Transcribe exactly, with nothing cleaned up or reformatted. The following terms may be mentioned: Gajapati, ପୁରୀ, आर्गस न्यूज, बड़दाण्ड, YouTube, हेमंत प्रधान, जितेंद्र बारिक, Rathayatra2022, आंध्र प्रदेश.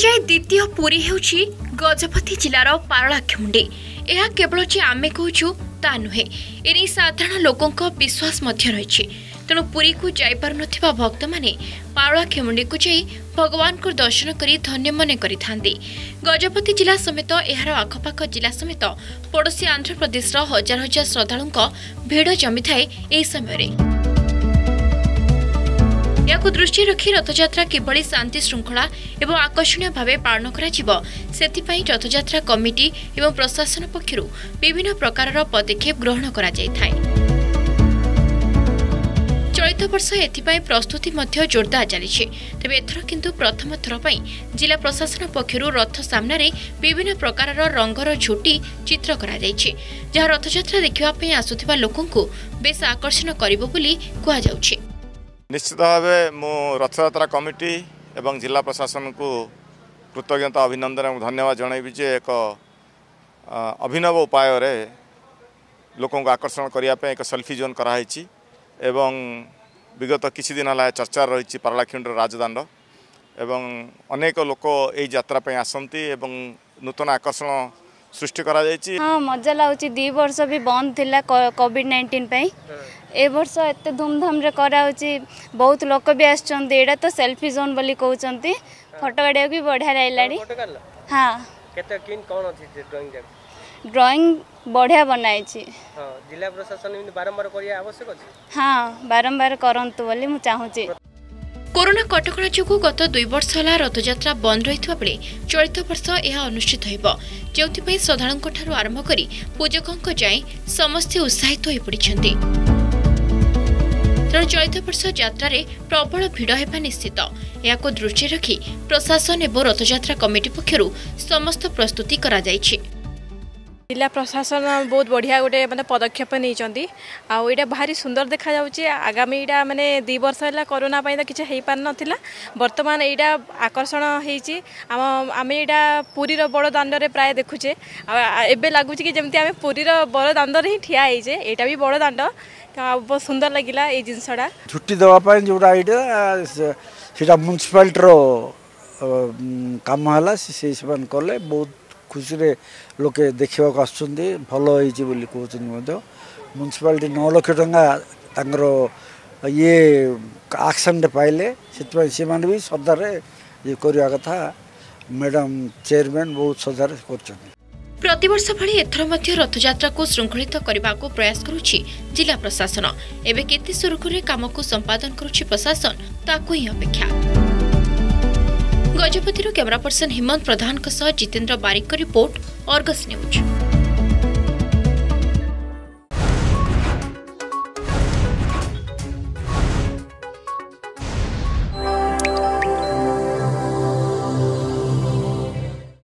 जाए द्वितीय पुरी हेउछि गजपति जिलार पारଳାଖେମୁଣ୍ଡି। ଏହା केवल जे आमे कहूँ ता नुहे, एने साधारण लोकों विश्वास रही। तेणु पुरी को जापर नक्त मैंने पारଳାଖେମୁଣ୍ଡି को जाई भगवान को दर्शन कर धन्य मन कर। गजपति जिला समेत यार आखपाख जिला समेत पड़ोसी आंध्र प्रदेश हजार हजार श्रद्धा भिड़ जमी थाए। यह समय या दृष्टि रखी रथयात्रा किभली शांति श्रृंखला एवं आकर्षण भाव पालन करें रथयात्रा कमिटी एवं प्रशासन पक्षर विभिन्न प्रकार पदक्षेप ग्रहण कर। चलित वर्ष एथपाई प्रस्तुति जोरदार चली, तेज एथर किंतु प्रथम थरपाई जिला प्रशासन पक्षर रथ सामने विभिन्न प्रकार रंगर झोटी चित्र कर रथयात्रा देखापी आसुवा लोक बेस आकर्षण कर। निश्चित भाव मु रथयात्रा कमिटी एवं जिला प्रशासन को कृतज्ञता अभिनंदन और धन्यवाद जनइबी जे एक अभिनव उपाय रे लोकों को आकर्षण करने एक सेल्फी जोन कराई एवं विगत किसी दिन है चर्चा रही पारଳାଖେମୁଣ୍ଡି राजदान एवं अनेक लोक यही यात्रा पे आसंती एवं नूतन आकर्षण सृष्टि करा जायछि। हाँ मजा लागुछि। दि वर्ष भी बंद थिला कोविड नाइंटीन पई, ए वर्ष एते धूमधाम रे कराउछि। बहुत लोक भी आछन, एडा तो सेल्फी जोन बोली कहउछन्ती, फोटो गाडिया भी बढ़िया लाइलाडी। हां केते किन कोन अछि ड्राइंग जा ड्राइंग बढ़िया बनाई छी। हां जिला प्रशासन इन बारंबार करिया आवश्यक अछि। हां बारंबार करंतु बोली मु चाहूछि। कोरोना कटकणा जोगु गत दुई वर्ष होला रथयात्रा बंद रहितबा बेले चलित वर्ष यह अनुष्ठित होइबो, जेउथिपई श्रद्धालुंक ठारु आरंभ करी पूजकंक जाय समस्त उत्साहित होइ पडिछन्ति। तर चलित वर्ष यात्रा रे प्रबल भीड़ हेबा निश्चित, याको दृष्टि रखी प्रशासन एवं रथयात्रा कमिटी पक्षरु समस्त प्रस्तुति करा जायछि। जिला प्रशासन बहुत बढ़िया गोटे मतलब पदक्षेप नहीं आईटा भारी सुंदर देखा जाऊँगी। आगामी यहाँ मैंने दि वर्ष है कोरोना तो किसी हो पार ना, बर्तमान यहाँ आकर्षण होमें यहाँ पुरीर बड़दाण्ड प्राय देखुचे। एवं लगुच कि जमी आम पुरीर बड़दाण्ड ही ठिया होचे, यहाँ भी बड़दाण्ड बहुत सुंदर लगिला। ये जिनसटा छुट्टी देवाई जोटा यहाँ म्यूनिसिपालिटी काम है से कले बहुत खुशी रे लोके देखा भल बोली कहते। म्यूनिसिपालिटी नौ लक्ष टा ये आक्शन पाइले से भी सदार ये करवा कथा। मैडम चेयरमैन बहुत सदार कर प्रतिवर्ष भली एथर मध्य रथयात्रा को श्रृंखलित करने को प्रयास करुछि जिला प्रशासन। एबे केते सुरखुरी काम को संपादन करुछि प्रशासन, ताकू ही अपेक्षा। गजपति कैमरा पर्सन हेमंत प्रधान के साथ जितेंद्र बारिक का रिपोर्ट, आर्गस न्यूज।